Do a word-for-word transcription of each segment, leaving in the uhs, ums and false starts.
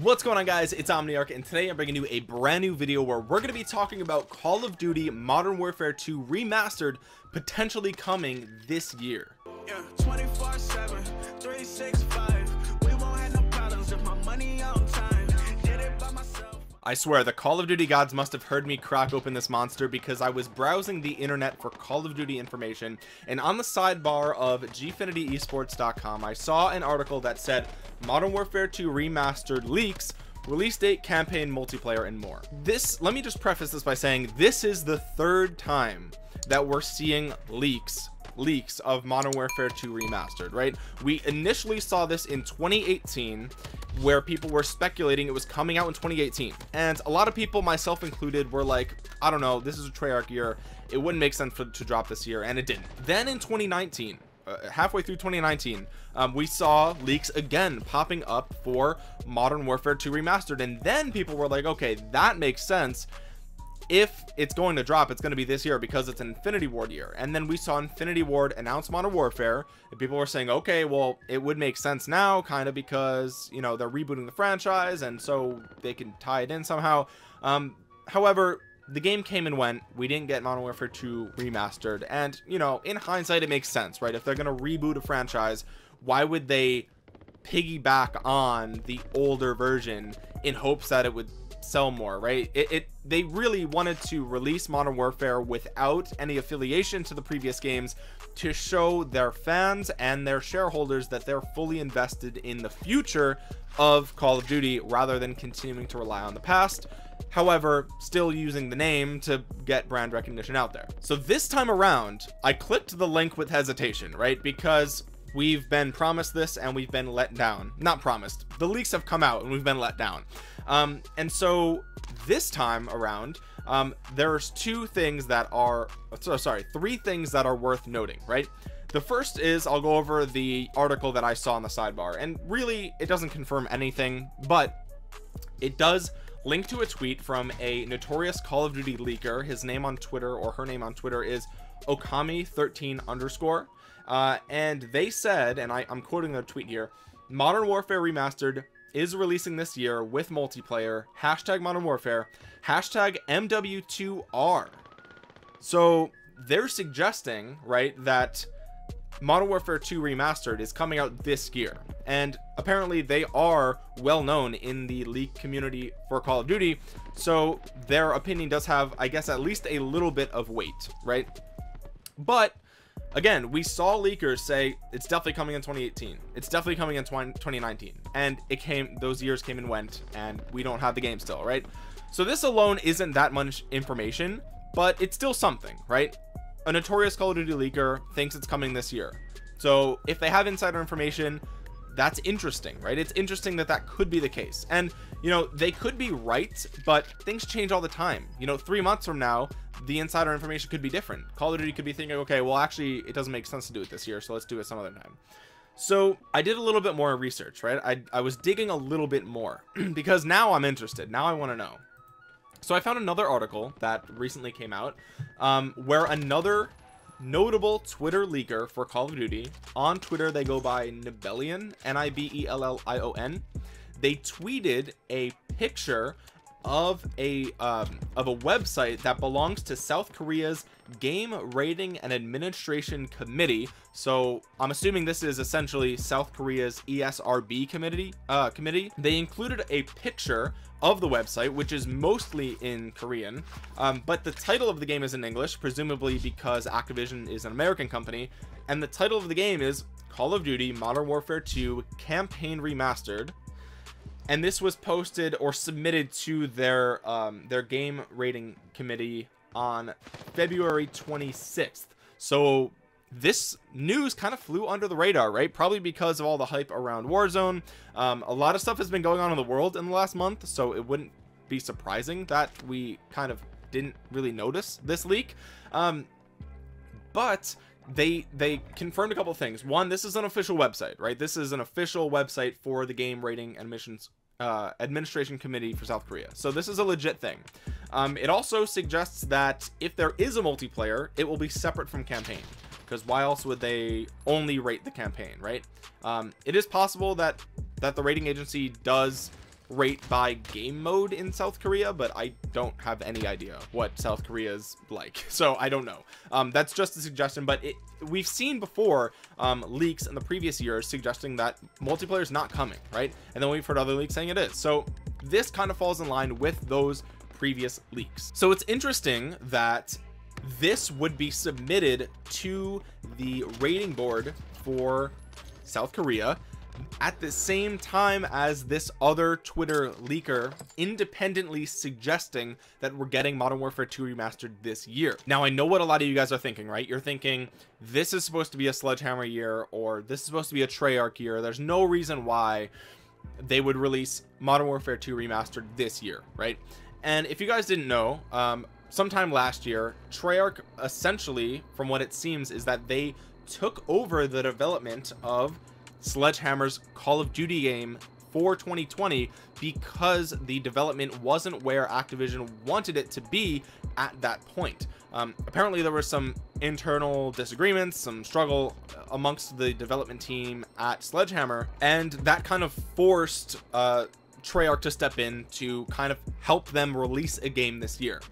What's going on, guys? It's Omniarch, and today I'm bringing you a brand new video where we're going to be talking about Call of Duty Modern Warfare two Remastered potentially coming this year. Yeah, twenty-four seven, three sixty-five. We won't have no problems with my money on time. Did it by myself. I swear the Call of Duty gods must have heard me crack open this monster, because I was browsing the internet for Call of Duty information, and on the sidebar of g finity esports dot com I saw an article that said Modern Warfare two Remastered leaks, release date, campaign, multiplayer, and more. This, let me just preface this by saying, this is the third time that we're seeing leaks leaks of Modern Warfare two Remastered, right? We initially saw this in twenty eighteen, where people were speculating it was coming out in twenty eighteen, and a lot of people, myself included, were like, I don't know, this is a Treyarch year, it wouldn't make sense for, to drop this year, and it didn't. Then in twenty nineteen, halfway through twenty nineteen, um, we saw leaks again popping up for Modern Warfare two Remastered, and then people were like, okay, that makes sense. If it's going to drop, it's going to be this year because it's an Infinity Ward year. And then we saw Infinity Ward announce Modern Warfare, and people were saying, okay, well, it would make sense now, kind of, because, you know, they're rebooting the franchise, and so they can tie it in somehow. Um, however, the game came and went. We didn't get Modern Warfare two Remastered, and, you know, in hindsight, it makes sense, right? If they're going to reboot a franchise, why would they piggyback on the older version in hopes that it would sell more, right? It, it they really wanted to release Modern Warfare without any affiliation to the previous games to show their fans and their shareholders that they're fully invested in the future of Call of Duty, rather than continuing to rely on the past, however still using the name to get brand recognition out there. So this time around, I clicked the link with hesitation, right? Because we've been promised this and we've been let down. Not promised, the leaks have come out and we've been let down. Um, and so this time around, um, there's two things that are, so, sorry, three things that are worth noting, right? The first is, I'll go over the article that I saw on the sidebar, and really it doesn't confirm anything, but it does link to a tweet from a notorious Call of Duty leaker. His name on Twitter, or her name on Twitter, is Okami thirteen underscore. Uh, and they said, and I, I'm quoting their tweet here, Modern Warfare Remastered is releasing this year with multiplayer, hashtag Modern Warfare, hashtag M W two R. So they're suggesting, right, that Modern Warfare two Remastered is coming out this year, and apparently they are well known in the leak community for Call of Duty, so their opinion does have, I guess, at least a little bit of weight, right? But again, we saw leakers say it's definitely coming in twenty eighteen, it's definitely coming in twenty nineteen, and it came, those years came and went, and we don't have the game still, right? So this alone isn't that much information, but it's still something, right? A notorious Call of Duty leaker thinks it's coming this year, so if they have insider information, that's interesting, right? It's interesting that that could be the case, and, you know, they could be right, but things change all the time. You know, three months from now, the insider information could be different. Call of Duty could be thinking, okay, well, actually, it doesn't make sense to do it this year, so let's do it some other time. So I did a little bit more research, right? I, I was digging a little bit more because now I'm interested. Now I want to know. So I found another article that recently came out, um, where another notable Twitter leaker for Call of Duty, on Twitter they go by Nibellion, N I B E L L I O N, they tweeted a picture of a um of a website that belongs to South Korea's Game Rating and Administration Committee. So I'm assuming this is essentially South Korea's E S R B committee uh committee. They included a picture of the website, which is mostly in Korean, um, but the title of the game is in English, presumably because Activision is an American company, and the title of the game is Call of Duty Modern Warfare two Campaign Remastered, and this was posted or submitted to their um, their Game Rating Committee on February twenty-sixth. So this news kind of flew under the radar, right? Probably because of all the hype around Warzone. Um, a lot of stuff has been going on in the world in the last month, so it wouldn't be surprising that we kind of didn't really notice this leak. Um, but they they confirmed a couple of things. One, this is an official website, right? This is an official website for the Game Rating and Admissions uh, Administration Committee for South Korea. So this is a legit thing. Um, it also suggests that if there is a multiplayer, it will be separate from campaign, because why else would they only rate the campaign, right? Um, it is possible that that the rating agency does rate by game mode in South Korea, but I don't have any idea what South Korea's like, so I don't know. Um, that's just a suggestion, but it, we've seen before um, leaks in the previous years suggesting that multiplayer is not coming, right? And then we've heard other leaks saying it is. So this kind of falls in line with those previous leaks. So it's interesting that this would be submitted to the rating board for South Korea at the same time as this other Twitter leaker independently suggesting that we're getting Modern Warfare two remastered this year. Now, I know what a lot of you guys are thinking, right? You're thinking this is supposed to be a Sledgehammer year, or this is supposed to be a Treyarch year. There's no reason why they would release Modern Warfare two remastered this year, right? And if you guys didn't know, um, sometime last year, Treyarch essentially, from what it seems, is that they took over the development of Sledgehammer's Call of Duty game for twenty twenty because the development wasn't where Activision wanted it to be at that point. Um, apparently there were some internal disagreements, some struggle amongst the development team at Sledgehammer, and that kind of forced uh, Treyarch to step in to kind of help them release a game this year.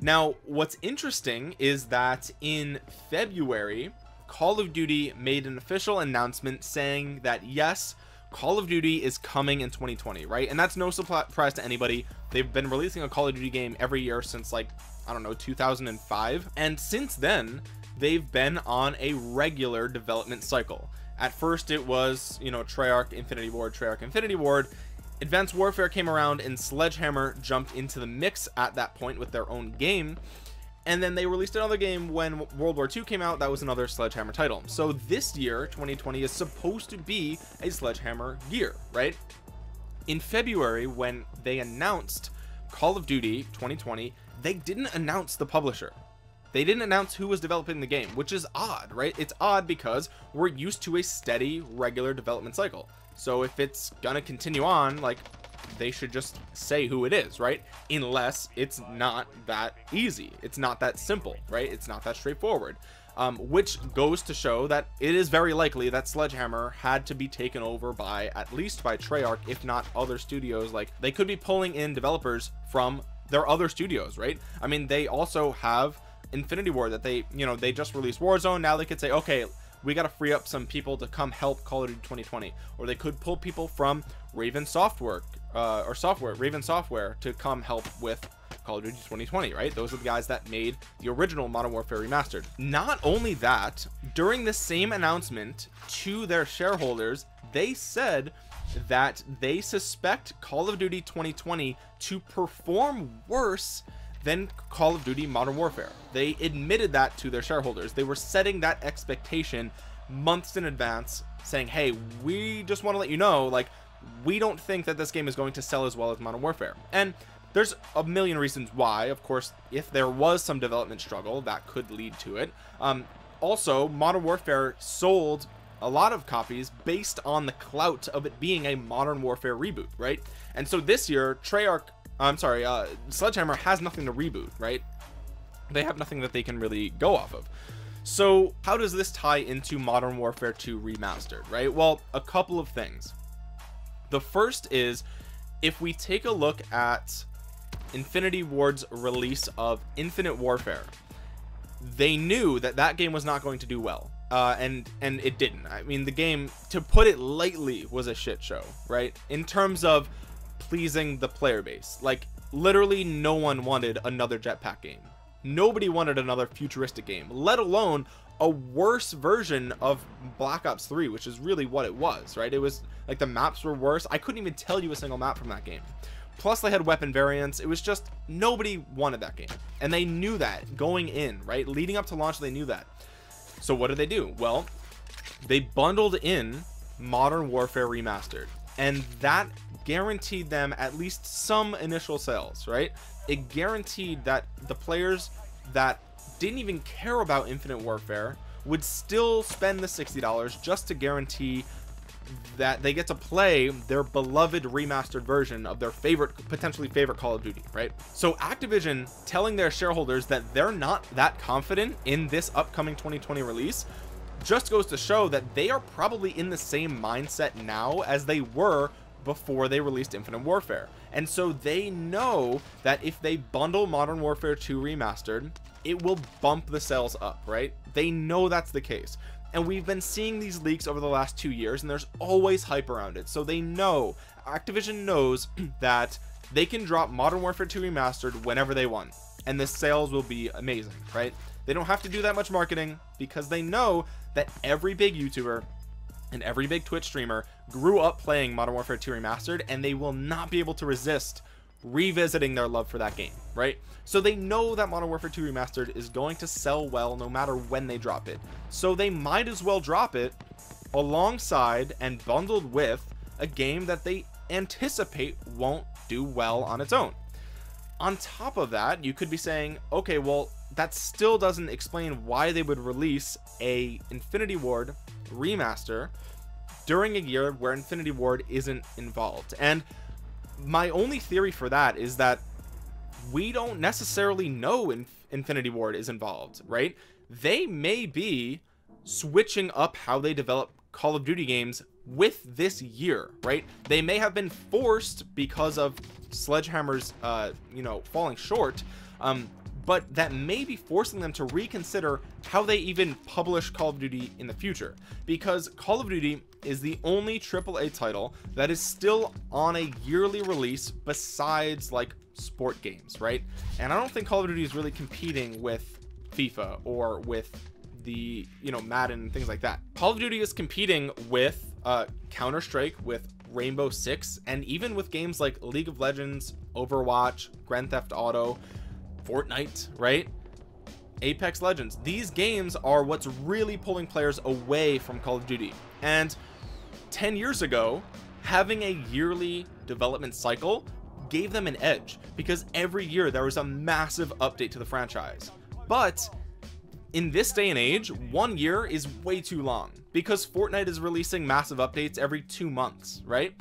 Now, what's interesting is that in February, Call of Duty made an official announcement saying that yes, Call of Duty is coming in twenty twenty, right? And that's no surprise to anybody. They've been releasing a Call of Duty game every year since, like, I don't know, two thousand five. And since then, they've been on a regular development cycle. At first, it was, you know, Treyarch, Infinity Ward, Treyarch, Infinity Ward. Advanced Warfare came around and Sledgehammer jumped into the mix at that point with their own game, and then they released another game when World War Two came out that was another Sledgehammer title. So this year, twenty twenty, is supposed to be a Sledgehammer year, right? In February, when they announced Call of Duty twenty twenty, they didn't announce the publisher. They didn't announce who was developing the game, which is odd, right? It's odd because we're used to a steady, regular development cycle. So if it's gonna continue on, like, they should just say who it is, right? Unless it's not that easy. It's not that simple, right? It's not that straightforward, um, which goes to show that it is very likely that Sledgehammer had to be taken over by, at least by Treyarch, if not other studios. Like, they could be pulling in developers from their other studios, right? I mean, they also have Infinity Ward that they, you know, they just released Warzone. Now they could say, okay, we got to free up some people to come help Call of Duty twenty twenty, or they could pull people from Raven Software uh, or software Raven Software to come help with Call of Duty twenty twenty, right? Those are the guys that made the original Modern Warfare Remastered. Not only that, during the same announcement to their shareholders, they said that they suspect Call of Duty twenty twenty to perform worse Then Call of Duty Modern Warfare. They admitted that to their shareholders. They were setting that expectation months in advance, saying, hey, we just want to let you know, like, we don't think that this game is going to sell as well as Modern Warfare. And there's a million reasons why. Of course, if there was some development struggle, that could lead to it. Um, also, Modern Warfare sold a lot of copies based on the clout of it being a Modern Warfare reboot, right? And so this year, Treyarch I'm sorry, uh, Sledgehammer has nothing to reboot, right? They have nothing that they can really go off of. So how does this tie into Modern Warfare two Remastered, right? Well, a couple of things. The first is, if we take a look at Infinity Ward's release of Infinite Warfare, they knew that that game was not going to do well. Uh, and, and it didn't. I mean, the game, to put it lightly, was a shit show, right? In terms of pleasing the player base. Like, literally no one wanted another jetpack game. Nobody wanted another futuristic game, let alone a worse version of Black Ops three, which is really what it was, right? It was like the maps were worse. I couldn't even tell you a single map from that game. Plus they had weapon variants. It was just, nobody wanted that game. And they knew that going in, right? Leading up to launch, they knew that. So what did they do? Well, they bundled in Modern Warfare Remastered, and that guaranteed them at least some initial sales, right? It guaranteed that the players that didn't even care about Infinite Warfare would still spend the sixty dollars just to guarantee that they get to play their beloved remastered version of their favorite, potentially favorite Call of Duty, right? So Activision telling their shareholders that they're not that confident in this upcoming twenty twenty release just goes to show that they are probably in the same mindset now as they were before they released Infinite Warfare, and so they know that if they bundle Modern Warfare two Remastered, it will bump the sales up, right? They know that's the case, and we've been seeing these leaks over the last two years, and there's always hype around it. So they know, Activision knows that they can drop Modern Warfare two Remastered whenever they want, and the sales will be amazing, right? They don't have to do that much marketing because they know that every big YouTuber and every big Twitch streamer grew up playing Modern Warfare two Remastered, and they will not be able to resist revisiting their love for that game, right? So they know that Modern Warfare two Remastered is going to sell well no matter when they drop it, so they might as well drop it alongside and bundled with a game that they anticipate won't do well on its own. On top of that, you could be saying, okay, well, that still doesn't explain why they would release a Infinity Ward Remaster during a year where Infinity Ward isn't involved. And my only theory for that is that we don't necessarily know if Infinity Ward is involved, right? They may be switching up how they develop Call of Duty games with this year, right? They may have been forced because of Sledgehammer's uh you know, falling short, um but that may be forcing them to reconsider how they even publish Call of Duty in the future, because Call of Duty is the only triple A title that is still on a yearly release besides like sport games, right? And I don't think Call of Duty is really competing with FIFA or with the, you know, Madden and things like that. Call of Duty is competing with uh Counter-Strike, with Rainbow Six, and even with games like League of Legends, Overwatch, Grand Theft Auto, Fortnite, right? Apex Legends. These games are what's really pulling players away from Call of Duty. And ten years ago, having a yearly development cycle gave them an edge because every year there was a massive update to the franchise. But in this day and age, one year is way too long because Fortnite is releasing massive updates every two months, right?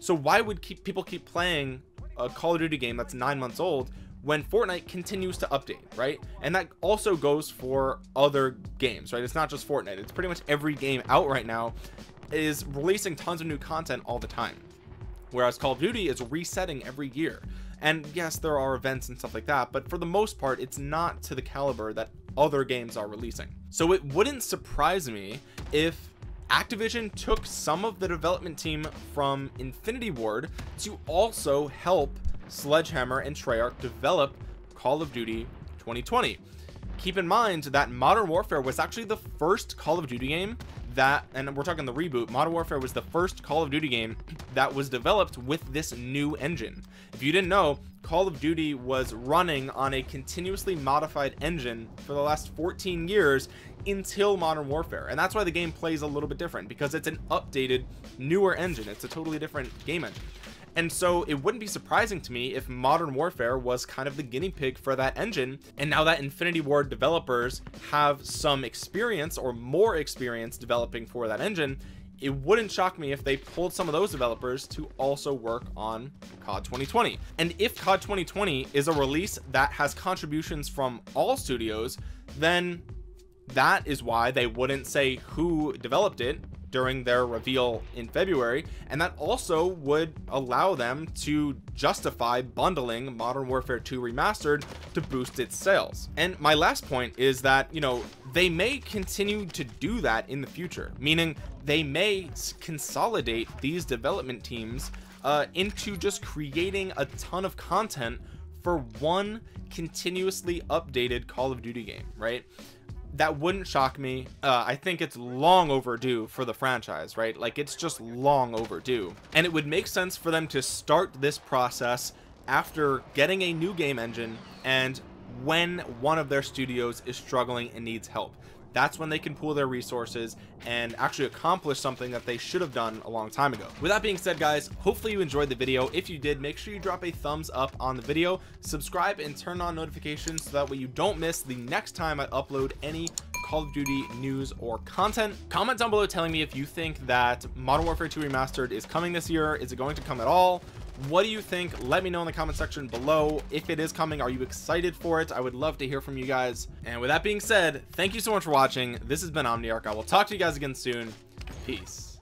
So why would keep people keep playing a Call of Duty game that's nine months old when Fortnite continues to update, right? And that also goes for other games, right? It's not just Fortnite. It's pretty much every game out right now is releasing tons of new content all the time, whereas Call of Duty is resetting every year. And yes, there are events and stuff like that, but for the most part, it's not to the caliber that other games are releasing. So it wouldn't surprise me if Activision took some of the development team from Infinity Ward to also help Sledgehammer and Treyarch develop Call of Duty twenty twenty. Keep in mind that Modern Warfare was actually the first Call of Duty game that, and we're talking the reboot, Modern Warfare was the first Call of Duty game that was developed with this new engine. If you didn't know, Call of Duty was running on a continuously modified engine for the last fourteen years until Modern Warfare, and that's why the game plays a little bit different, because it's an updated, newer engine. It's a totally different game engine. And so it wouldn't be surprising to me if Modern Warfare was kind of the guinea pig for that engine. And now that Infinity Ward developers have some experience or more experience developing for that engine, it wouldn't shock me if they pulled some of those developers to also work on C O D twenty twenty. And if C O D twenty twenty is a release that has contributions from all studios, then that is why they wouldn't say who developed it during their reveal in February, and that also would allow them to justify bundling Modern Warfare two Remastered to boost its sales. And my last point is that, you know, they may continue to do that in the future, meaning they may consolidate these development teams uh, into just creating a ton of content for one continuously updated Call of Duty game, right? That wouldn't shock me. uh I think it's long overdue for the franchise, right? Like, it's just long overdue, and it would make sense for them to start this process after getting a new game engine, and when one of their studios is struggling and needs help, that's when they can pool their resources and actually accomplish something that they should have done a long time ago. With that being said, guys, hopefully you enjoyed the video. If you did, make sure you drop a thumbs up on the video, subscribe, and turn on notifications so that way you don't miss the next time I upload any Call of Duty news or content. Comment down below telling me if you think that Modern Warfare two Remastered is coming this year. Is it going to come at all? What do you think? Let me know in the comment section below. If it is coming, are you excited for it? I would love to hear from you guys. And with that being said, thank you so much for watching. This has been Omniarch. I will talk to you guys again soon. Peace.